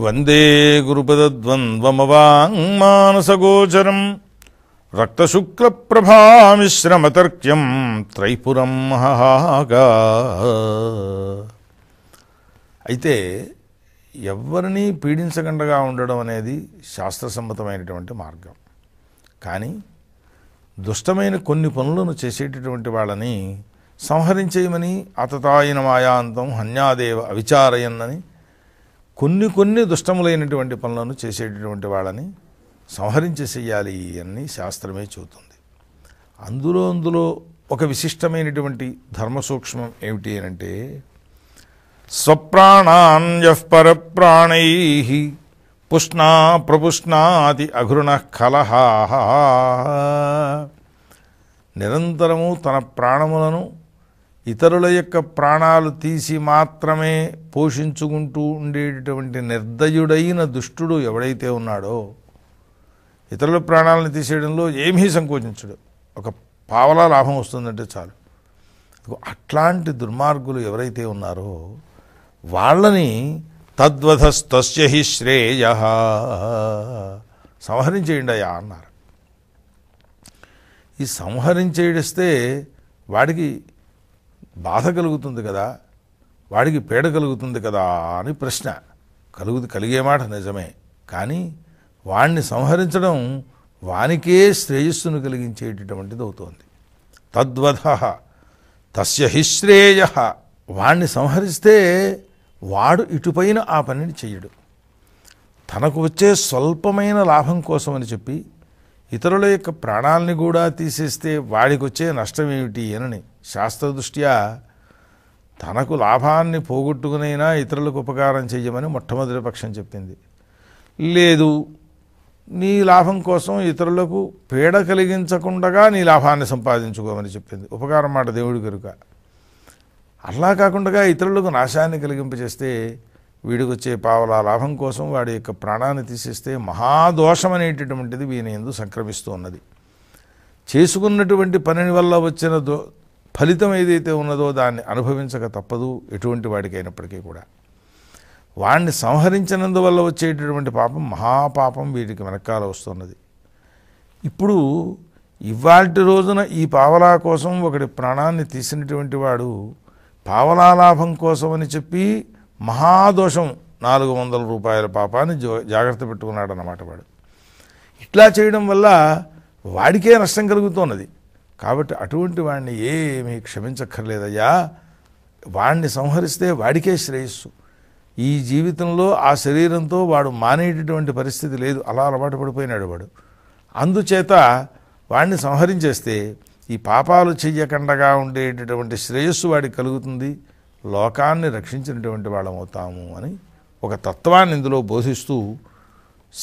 वंदे गुरुपद्वंद्वमवाङ्मानसगोचरं रक्तशुक्लप्रभामिश्रमतर्क्यं त्रैपुरं महागा। అయితే ఎవ్వరిని పీడించకుండా ఉండడం అనేది శాస్త్రసమ్మతమైనటువంటి మార్గం. కానీ దుష్టమైన కొన్ని పనులను చేసేటటువంటి వాళ్ళని సంహరించేయమని అతతాయన మాయాంతం హన్యాదేవ అవిచారయన్నని కొన్ని కొన్ని దుష్టములైనటువంటి పనులను చేసేటటువంటి వాళ్ళని సంహరించేసేయాలి అని శాస్త్రమే చెబుతుంది. అందులో ఒక విశిష్టమైనటువంటి ధర్మ సూక్ష్మం ఏమిటి అంటే, స్వప్రాణాన్ యఃపరప్రాణైః పుష్ణా ప్రపుష్ణాతి అఘృణః కలహ. నిరంతరము తన ప్రాణములను ఇతరుల యొక్క ప్రాణాలు తీసి మాత్రమే పోషించుకుంటూ ఉండేటటువంటి నిర్దయుడైన దుష్టుడు ఎవడైతే ఉన్నాడో, ఇతరుల ప్రాణాలను తీసేయడంలో ఏమీ సంకోచించడు, ఒక పావలా లాభం వస్తుందంటే చాలు. అట్లాంటి దుర్మార్గులు ఎవరైతే ఉన్నారో వాళ్ళని తద్వధస్తస్య హి శ్రేయః సంహరించేయండి అయ్యా అన్నారు. ఈ సంహరించేస్తే వాడికి బాధ కలుగుతుంది కదా, వాడికి పీడ కలుగుతుంది కదా అని ప్రశ్న కలిగే మాట నిజమే. కానీ వాణ్ణి సంహరించడం వానికే శ్రేయస్సును కలిగించేటటువంటిది అవుతోంది. తద్వధః తస్య హి శ్రేయః, వాణ్ణి సంహరిస్తే వాడు ఇటుపైన ఆ పనిని చెయ్యడు. తనకు వచ్చే స్వల్పమైన లాభం కోసమని చెప్పి ఇతరుల యొక్క ప్రాణాలని కూడా తీసేస్తే వాడికి వచ్చే నష్టం ఏమిటి అని శాస్త్రదృష్ట్యా తనకు లాభాన్ని పోగొట్టుకునైనా ఇతరులకు ఉపకారం చెయ్యమని మొట్టమొదటి పక్షం చెప్పింది. లేదు, నీ లాభం కోసం ఇతరులకు పీడ కలిగించకుండా నీ లాభాన్ని సంపాదించుకోమని చెప్పింది. ఉపకారం మాట దేవుడి కనుక. అలా కాకుండా ఇతరులకు నాశాన్ని కలిగింపజేస్తే వీడికి వచ్చే పావలా లాభం కోసం వాడి యొక్క ప్రాణాన్ని తీసేస్తే మహాదోషం అనేటటువంటిది వీని యందు సంక్రమిస్తూ ఉన్నది. చేసుకున్నటువంటి పని వల్ల వచ్చిన ఫలితం ఏదైతే ఉన్నదో దాన్ని అనుభవించక తప్పదు ఎటువంటి వాడికి అయినప్పటికీ కూడా. వాడిని సంహరించినందువల్ల వచ్చేటటువంటి పాపం మహాపాపం వీటికి వెనకాల వస్తున్నది. ఇప్పుడు ఇవాల్టి రోజున ఈ పావలా కోసం ఒకటి ప్రాణాన్ని తీసినటువంటి వాడు పావలా లాభం కోసమని చెప్పి మహాదోషం 400 రూపాయల పాపాన్ని జాగ్రత్త పెట్టుకున్నాడు అన్నమాట వాడు. ఇట్లా చేయడం వల్ల వాడికే నష్టం కలుగుతున్నది. కాబట్టి అటువంటి వాడిని ఏమీ క్షమించక్కర్లేదయ్యా, వాడిని సంహరిస్తే వాడికే శ్రేయస్సు. ఈ జీవితంలో ఆ శరీరంతో వాడు మానేటటువంటి పరిస్థితి లేదు, అలా అలవాటు పడిపోయినాడు వాడు. అందుచేత వాడిని సంహరించేస్తే ఈ పాపాలు చెయ్యకుండా ఉండేటటువంటి శ్రేయస్సు వాడికి కలుగుతుంది, లోకాన్ని రక్షించినటువంటి వాళ్ళమవుతాము అని ఒక తత్వాన్ని ఇందులో బోధిస్తూ,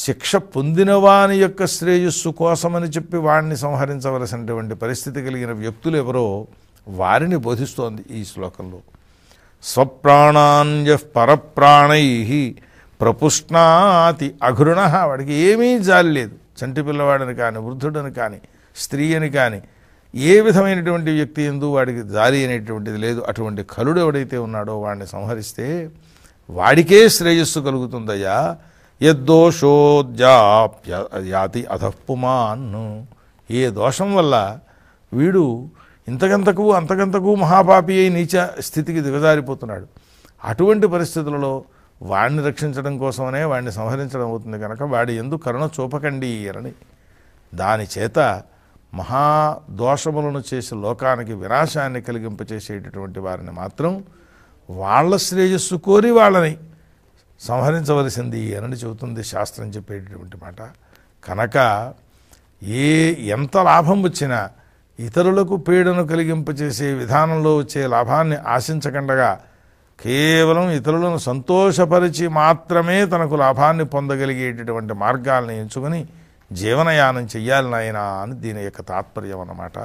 శిక్ష పొందిన వాని యొక్క శ్రేయస్సు కోసమని చెప్పి వాడిని సంహరించవలసినటువంటి పరిస్థితి కలిగిన వ్యక్తులు ఎవరో వారిని బోధిస్తోంది ఈ శ్లోకంలో. స్వప్రాణాన్ యఃపరప్రాణైః ప్రపుష్ణాతి అఘృణః. వాడికి ఏమీ జాలి లేదు, చంటి పిల్లవాడిని కానీ వృద్ధుడని కానీ స్త్రీ అని కానీ ఏ విధమైనటువంటి వ్యక్తి ఎందు వాడికి జాలి అనేటువంటిది లేదు. అటువంటి కలుడు ఎవడైతే ఉన్నాడో వాడిని సంహరిస్తే వాడికే శ్రేయస్సు కలుగుతుందయ్యా. యద్దోషోద్యాప్యాతి అధఃపుమాన్, ఏ దోషం వల్ల వీడు ఇంతకంతకు అంతకంతకు మహాపాపి అయి నీచ స్థితికి దిగజారిపోతున్నాడు, అటువంటి పరిస్థితులలో వాడిని రక్షించడం కోసమనే వాడిని సంహరించడం అవుతుంది కనుక వాడి ఎందు కరుణ చూపకండి అని, దాని చేత మహాదోషములను చేసి లోకానికి వినాశాన్ని కలిగింపచేసేటటువంటి వారిని మాత్రం వాళ్ళ శ్రేయస్సు కోరి వాళ్ళని సంహరించవలసింది అని చెబుతుంది శాస్త్రం చెప్పేటటువంటి మాట. కనుక ఎంత లాభం వచ్చినా ఇతరులకు పీడను కలిగింపచేసే విధానంలో వచ్చే లాభాన్ని ఆశించకుండా కేవలం ఇతరులను సంతోషపరిచి మాత్రమే తనకు లాభాన్ని పొందగలిగేటటువంటి మార్గాలను ఎంచుకొని జీవనయానం చెయ్యాలి నాయనా అని దీని యొక్క తాత్పర్యం అన్నమాట.